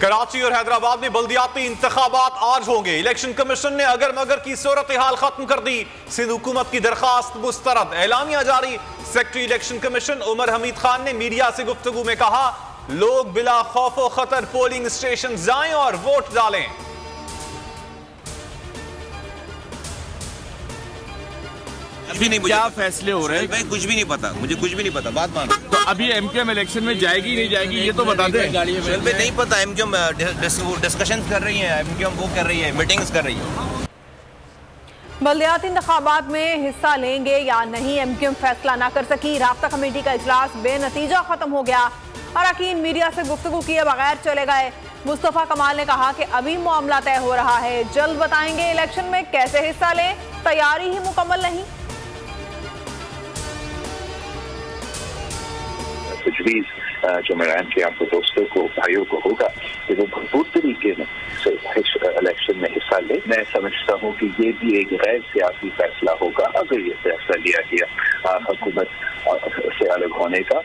कराची और हैदराबाद में बल्दियाती इंतखाबात आज होंगे। इलेक्शन कमीशन ने अगर मगर की सूरत हाल खत्म कर दी। सिंध हुकूमत की दरखास्त मुस्तरद, एलानिया जारी। Secretary election commission Umar Hamid Khan ने मीडिया से गुफ्तगू में कहा, लोग बिला खौफ व खतर पोलिंग स्टेशन जाएं और वोट डालें। भी नहीं, क्या फैसले हो रहे हैं भाई? कुछ भी नहीं पता, मुझे कुछ भी नहीं पता। बात मानो तो अभी एमक्यूएम इलेक्शन में जाएगी नहीं जाएगी ये तो बता दें। नहीं पता, एमक्यूएम डिस्कशंस कर रही है, एमक्यूएम वो कर रही है, मीटिंग्स कर रही है। बल्दियाती इंतखाबात में हिस्सा लेंगे या नहीं एमक्यूएम फैसला ना कर सकी। रास्ता कमेटी का इजलास बेनतीजा खत्म हो गया। अरकान मीडिया से गुफ्तगू किए बगैर चले गए। मुस्तफ़ा कमाल ने कहा कि अभी मामला तय हो रहा है, जल्द बताएंगे इलेक्शन में कैसे हिस्सा लें, तैयारी ही मुकम्मल नहीं। जो इमरान के आपको दोस्तों को भाइयों को होगा कि वो भरपूर तरीके में इलेक्शन में हिस्सा ले। मैं समझता हूँ कि ये भी एक गैर सियासी फैसला होगा अगर ये फैसला लिया गया हुकूमत से अलग होने का।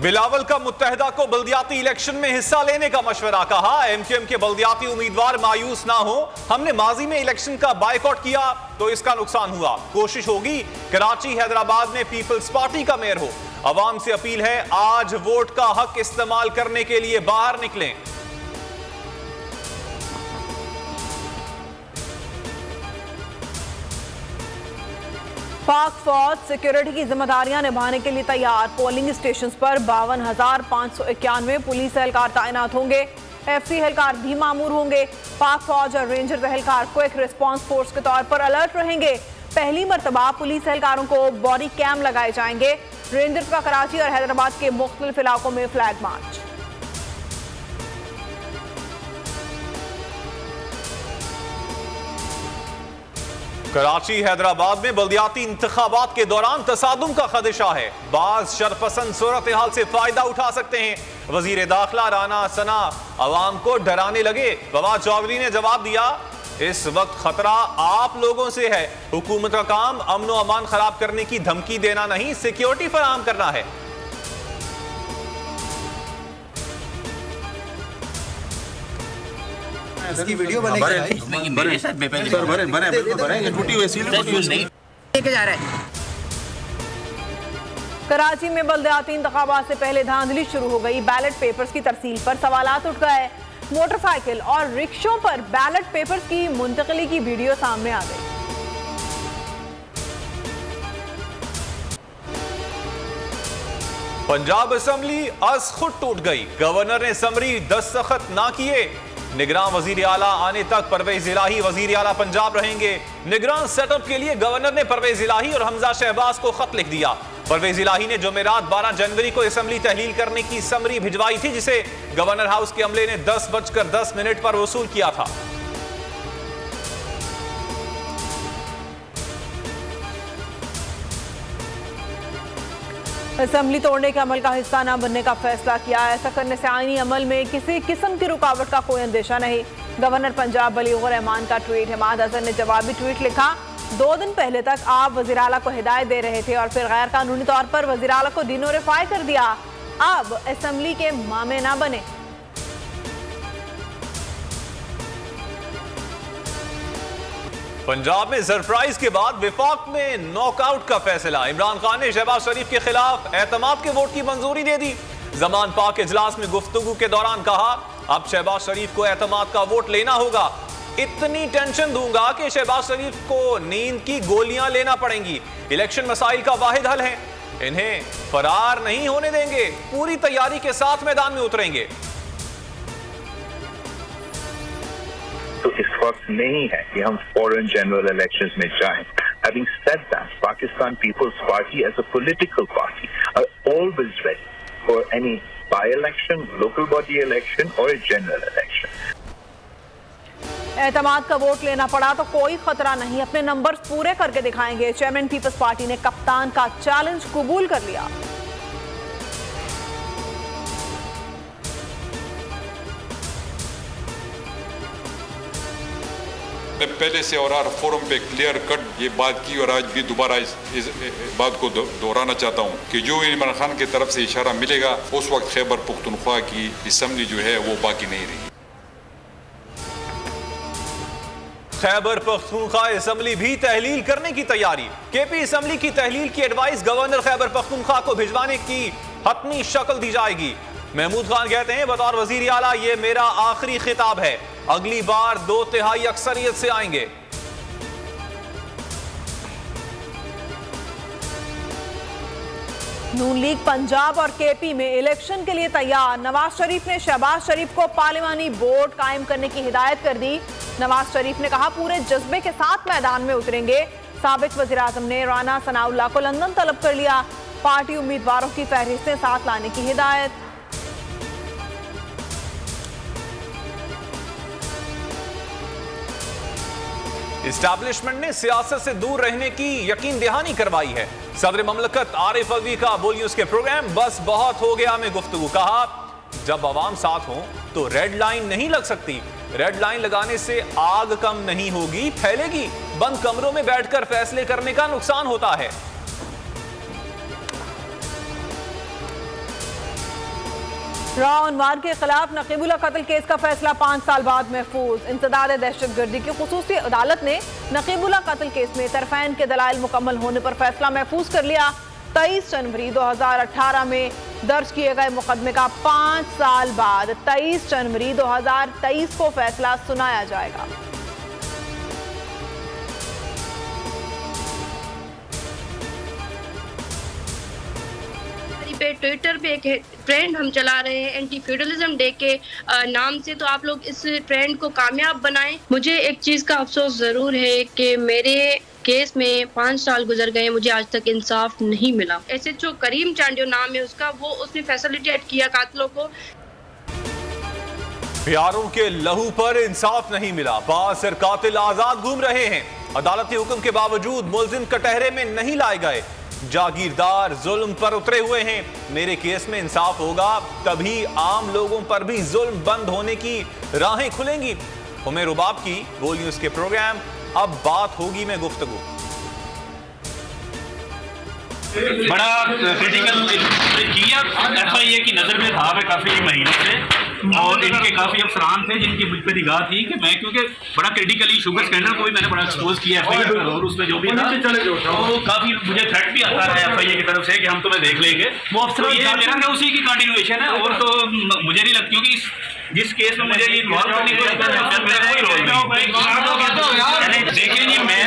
बिलावल का मुत्तहदा को बल्दियाती इलेक्शन में हिस्सा लेने का मशवरा, कहा एमक्यूएम के बल्दियाती उम्मीदवार मायूस ना हो। हमने माजी में इलेक्शन का बायकॉट किया तो इसका नुकसान हुआ, कोशिश होगी कराची हैदराबाद में पीपल्स पार्टी का मेयर हो। आवाम से अपील है आज वोट का हक इस्तेमाल करने के लिए बाहर निकलें। पाक फौज सिक्योरिटी की जिम्मेदारियां निभाने के लिए तैयार। पोलिंग स्टेशन पर 52,591 पुलिस एहलकार तैनात होंगे। FC एहलकार भी मामूर होंगे। पाक फौज और रेंजर एहलकार क्विक रिस्पांस फोर्स के तौर पर अलर्ट रहेंगे। पहली मरतबा पुलिस एहलकारों को बॉडी कैम लगाए जाएंगे। रेंजर्स का कराची और हैदराबाद के मुख्तलिफ इलाकों में फ्लैग मार्च। कराची हैदराबाद में बल्दियाती इंतखाबात के दौरान तसादुम का खदशा है। बाज शरपसंद सूरत हाल से फायदा उठा सकते हैं। वजीर दाखिला राना सना अवाम को डराने लगे। फवाद चौधरी ने जवाब दिया, इस वक्त खतरा आप लोगों से है। हुकूमत का काम अमन व अमान खराब करने की धमकी देना नहीं, सिक्योरिटी फराहम करना है। इसकी वीडियो बने सर, बने टूटी हुई सील नहीं लेके जा रहा है। कराची में बल्दियाती इंतखाबात से पहले धांधली शुरू हो गई। बैलेट पेपर्स की तरसील पर सवालात उठ गए। मोटरसाइकिल और रिक्शों पर बैलेट पेपर्स की मुंतकली की वीडियो सामने आ गई। पंजाब असेंबली आज खुद टूट गई। गवर्नर ने समरी दस्तखत ना किए। निगरान वजीर आला आने तक परवेज इलाही वजीर आला पंजाब रहेंगे। निगरान सेटअप के लिए गवर्नर ने परवेज इलाही और हमजा शहबाज को खत लिख दिया। परवेज इलाही ने जुमेरात 12 जनवरी को असेंबली तहलील करने की समरी भिजवाई थी, जिसे गवर्नर हाउस के अमले ने 10:10 पर वसूल किया था। असेंबली तोड़ने के अमल का हिस्सा न बनने का फैसला किया। ऐसा करने से आईनी अमल में किसी किस्म की रुकावट का कोई अंदेशा नहीं। गवर्नर पंजाब बलीगुर रहमान का ट्वीट। हमाद हसन ने जवाबी ट्वीट लिखा, 2 दिन पहले तक आप वजीर आला को हिदायत दे रहे थे और फिर गैर कानूनी तौर पर वजीर आला को डिनोटिफाई कर दिया। अब असेंबली के मामे ना बने। पंजाब में सरप्राइज के बाद विफाक में नॉकआउट का फैसला। इमरान खान ने शहबाज शरीफ के खिलाफ एतमाद के वोट की मंजूरी दे दी। जमान पाक इजलास में गुफ्तगू के दौरान कहा, अब शहबाज शरीफ को एतमाद का वोट लेना होगा। इतनी टेंशन दूंगा कि शहबाज शरीफ को नींद की गोलियां लेना पड़ेंगी। इलेक्शन मसाइल का वाहिद हल है, इन्हें फरार नहीं होने देंगे। पूरी तैयारी के साथ मैदान में उतरेंगे। तो इस वक्त नहीं है कि हम फॉरेन जनरल इलेक्शंस में जाएं। Having said that, Pakistan People's Party as a political party are always ready for any by-election, local body election or a general election. एतमाद का वोट लेना पड़ा तो कोई खतरा नहीं, अपने नंबर्स पूरे करके दिखाएंगे। चेयरमैन पीपल्स पार्टी ने कप्तान का चैलेंज कबूल कर लिया। मैं पहले से और हर फोरम पे क्लियर कट ये बात की और आज भी दोबारा इस बात को दोहराना चाहता हूँ कि जो इमरान खान की तरफ से इशारा मिलेगा उस वक्त खैबर पख्तूनख्वा की असम्बली जो है वो बाकी नहीं रही। खैबर पख्तूनख्वा असम्बली भी तहलील करने की तैयारी, केपी असम्बली की तहलील की एडवाइस गवर्नर खैबर पख्तूनख्वा को भिजवाने की हतमी शक्ल दी जाएगी। महमूद खान कहते हैं बतौर वजीर आला ये मेरा आखिरी खिताब है, अगली बार 2/3 अक्सरियत से आएंगे। नून लीग पंजाब और केपी में इलेक्शन के लिए तैयार। नवाज शरीफ ने शहबाज शरीफ को पार्लियामानी बोर्ड कायम करने की हिदायत कर दी। नवाज शरीफ ने कहा पूरे जज्बे के साथ मैदान में उतरेंगे। साबिक वज़ीर-ए-आज़म ने राना सनाउल्लाह को लंदन तलब कर लिया। पार्टी उम्मीदवारों की फहरिस्तें साथ लाने की हिदायत। इस्टैब्लिशमेंट ने सियासत से दूर रहने की यकीन दहानी करवाई है। सदर ममलकत आरिफ अलवी का बोल न्यूज के प्रोग्राम बस बहुत हो गया में गुफ्तगू, कहा जब आवाम साथ हो तो रेड लाइन नहीं लग सकती, रेड लाइन लगाने से आग कम नहीं होगी, फैलेगी। बंद कमरों में बैठकर फैसले करने का नुकसान होता है। राव अनवार के खिलाफ नक़ीबुल्लाह कत्ल केस का फैसला 5 साल बाद महफूज। इंसदाद दहशतगर्दी की खुसूसी अदालत ने नक़ीबुल्लाह कत्ल केस में तरफैन के दलाइल मुकम्मल होने पर फैसला महफूज कर लिया। 23 जनवरी 2018 में दर्ज किए गए मुकदमे का 5 साल बाद 23 जनवरी 2023 को फैसला सुनाया जाएगा। पे ट्विटर पे एक ट्रेंड हम चला रहे हैं एंटी फ्यूडलिज्म डे के नाम से, तो आप लोग इस ट्रेंड को कामयाब बनाएं। मुझे एक चीज का अफसोस जरूर है कि मेरे केस में 5 साल गुजर गए, मुझे आज तक इंसाफ नहीं मिला। SHO करीम चांडियो नाम है उसका, वो उसने फैसिलिटेट किया कातलों को। प्यारों के लहू पर इंसाफ नहीं मिला, बासर कातिल आजाद घूम रहे हैं। अदालती हुक्म के बावजूद मुलजिम कटहरे में नहीं लाए गए, जागीरदार जुल्म पर उतरे हुए हैं। मेरे केस में इंसाफ होगा तभी आम लोगों पर भी जुल्म बंद होने की राहें खुलेंगी। उमेर उबाब की बोल न्यूज के प्रोग्राम अब बात होगी में गुफ्तगू। बड़ा क्रिटिकल किया FIA की नजर में था काफी महीनों से, और इनके काफी अफसरान थे जिनकी मुझ पर निगाह थी कि मैं, क्योंकि बड़ा क्रिटिकली शुगर स्कैंडल को भी मैंने बड़ा एक्सपोज किया FIA, और उसमें जो भी था वो काफी मुझे थ्रेट भी आता रहा है FIA की तरफ से कि हम तुम्हें देख लेंगे। वो अफसर उसी की कंटिन्यूएशन है, और तो मुझे नहीं लगती क्योंकि जिस केस में मुझे ये देखिए मैं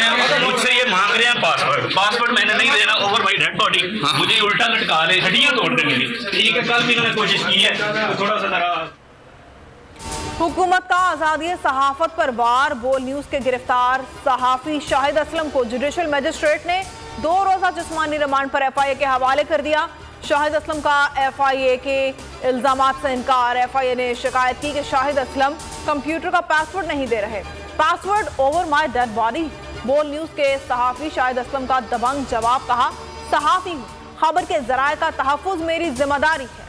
मुझसे ये मांग रहे हैं पासवर्ड मैंने नहीं देना ओवर माई डेड बॉडी, मुझे उल्टा लटका रहे हड्डियां तोड़ने के लिए। ठीक है, कल भी इन्होंने कोशिश की है, थोड़ा सा नाराज। हुकूमत का आज़ादी सहाफत पर वार। बोल न्यूज के गिरफ्तार सहाफी शाहिद असलम को जुडिशल मजिस्ट्रेट ने 2 रोज़ा जिस्मानी रिमांड पर FIA के हवाले कर दिया। शाहिद असलम का FIA के इल्जामात से इनकार। FIA ने शिकायत की कि शाहिद असलम कंप्यूटर का पासवर्ड नहीं दे रहे, password over my dead body. Bol news के सहाफी शाहिद असलम का दबंग जवाब, कहा सहाफी हूँ, खबर के जराये का तहफ़्फ़ुज़ मेरी जिम्मेदारी है।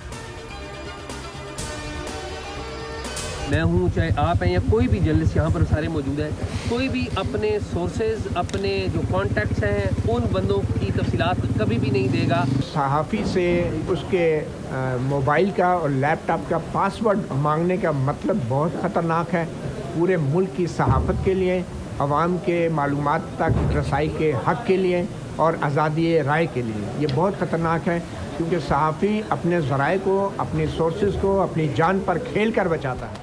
मैं हूँ चाहे आप हैं या कोई भी जर्नलिस्ट यहाँ पर सारे मौजूद हैं, कोई भी अपने सोर्सेज अपने जो कॉन्टैक्ट्स हैं उन बंदों की तफसीलात कभी भी नहीं देगा। सहाफ़ी से उसके मोबाइल का और लैपटॉप का पासवर्ड मांगने का मतलब बहुत ख़तरनाक है। पूरे मुल्क की सहाफ़त के लिए, आवाम के मालूमात तक रसाई के हक़ के लिए और आज़ादी राय के लिए ये बहुत ख़तरनाक है, क्योंकि सहाफ़ी अपने ज़राए को, अपने सोर्सेज को अपनी जान पर खेल कर बचाता है।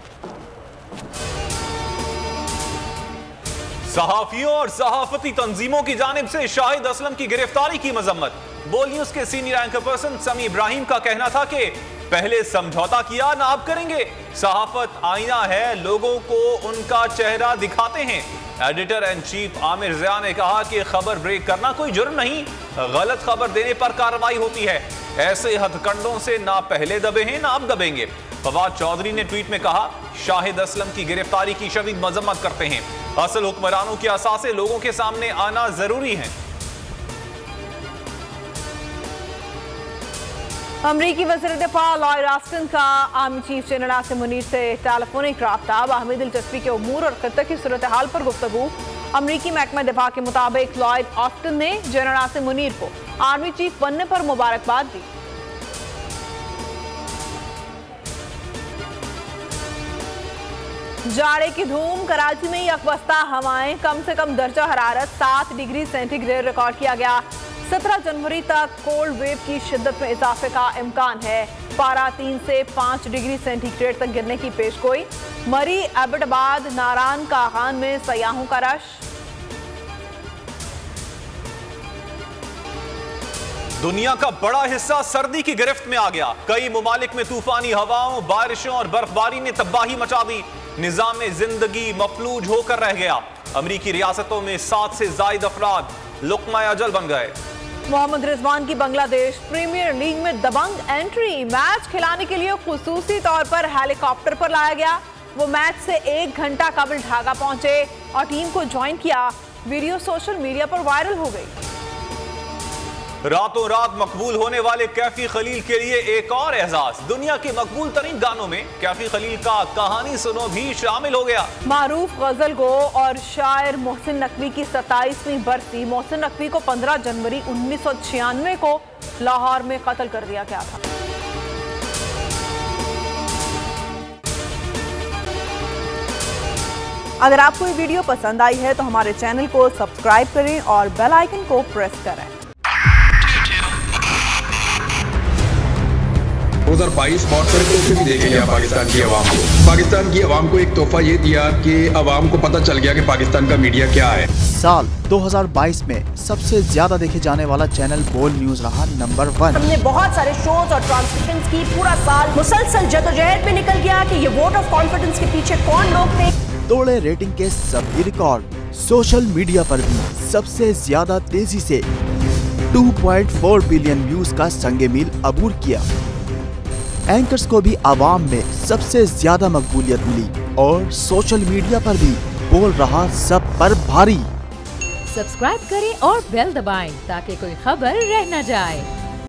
सहाफियों और सहाफती तंजीमों की जानिब से शाहिद असलम की गिरफ्तारी की मजम्मत। बोल न्यूज के senior anchor person Sami Ibrahim का कहना था कि पहले समझौता किया ना आप करेंगे, सहाफत आईना है, लोगों को उनका चेहरा दिखाते हैं। Editor in chief Aamir Zia ने कहा कि खबर ब्रेक करना कोई जुर्म नहीं, गलत खबर देने पर कार्रवाई होती है। ऐसे हथकंडों से ना पहले दबे हैं ना अब दबेंगे। फवाद चौधरी ने ट्वीट में कहा शाहिद असलम की गिरफ्तारी की शदीद मजम्मत करते हैं, असल हुक्मरानों के असासे लोगों के सामने आना जरूरी है। अमरीकी वज़ीर दिफ़ा लॉयड ऑस्टिन का army chief general Asim Munir से टेलीफोनिक रब्ता, बाहमी दिलचस्पी के उमूर और ख़त्ते की सूरत हाल पर गुफ्तगू। अमरीकी महकमा दिफ़ा के मुताबिक लॉयड ऑस्टिन ने जनरल आसिम मुनीर को आर्मी चीफ बनने पर मुबारकबाद दी। जाड़े की धूम, कराची में यकबस्ता हवाएं, कम से कम दर्जा हरारत 7 डिग्री सेंटीग्रेड रिकॉर्ड किया गया। 17 जनवरी तक कोल्ड वेव की शिद्दत में इजाफे का इम्कान है। पारा 3 से 5 डिग्री सेंटीग्रेड तक गिरने की पेशगोई। मरी, एबटाबाद, नारायण कागान में सयाहों का रश। दुनिया का बड़ा हिस्सा सर्दी की गिरफ्त में आ गया। कई ममालिक में तूफानी हवाओं, बारिशों और बर्फबारी ने तबाही मचा दी। निजाम जिंदगी मफलूज होकर रह गया। अमरीकी रियासतों में 7 से जायद अफराद लुकमाया जल बन गए। मोहम्मद रिजवान की बांग्लादेश प्रीमियर लीग में दबंग एंट्री, मैच खिलाने के लिए खुसूसी तौर पर हेलीकॉप्टर पर लाया गया। वो मैच से 1 घंटा कबल ढाका पहुंचे और टीम को ज्वाइन किया। वीडियो सोशल मीडिया पर वायरल हो गई। रातों रात मकबूल होने वाले कैफी खलील के लिए एक और एहसास, दुनिया के मकबूल तरीन गानों में कैफी खलील का कहानी सुनो भी शामिल हो गया। मारूफ गजल गो और शायर मोहसिन नकवी की 27वीं बरसी। मोहसिन नकवी को 15 जनवरी 1996 को लाहौर में कत्ल कर दिया गया था। अगर आपको ये वीडियो पसंद आई है तो हमारे चैनल को सब्सक्राइब करें और बेल आइकन को प्रेस करें। 2022 मॉडल तोहफे भी देके गया पाकिस्तान की आवाम को। पाकिस्तान की आवाम को एक तोहफा ये दिया कि आवाम को पता चल गया कि पाकिस्तान का मीडिया क्या है। साल 2022 में सबसे ज्यादा देखे जाने वाला चैनल बोल न्यूज रहा नंबर 1। हमने बहुत सारे शोज और ट्रांसमिशन की, पूरा साल मुसलसल जदोजहद में निकल गया कि ये वोट ऑफ कॉन्फिडेंस के पीछे कौन लोग थे। तोड़े रेटिंग के सभी रिकॉर्ड। सोशल मीडिया पर भी सबसे ज्यादा तेजी से 2.4 बिलियन व्यूज का संगे मील अबूर किया। एंकर्स को भी आवाम में सबसे ज्यादा मकबूलियत मिली और सोशल मीडिया पर भी बोल रहा सब पर भारी। सब्सक्राइब करें और बेल दबाएं ताकि कोई खबर रह न जाए।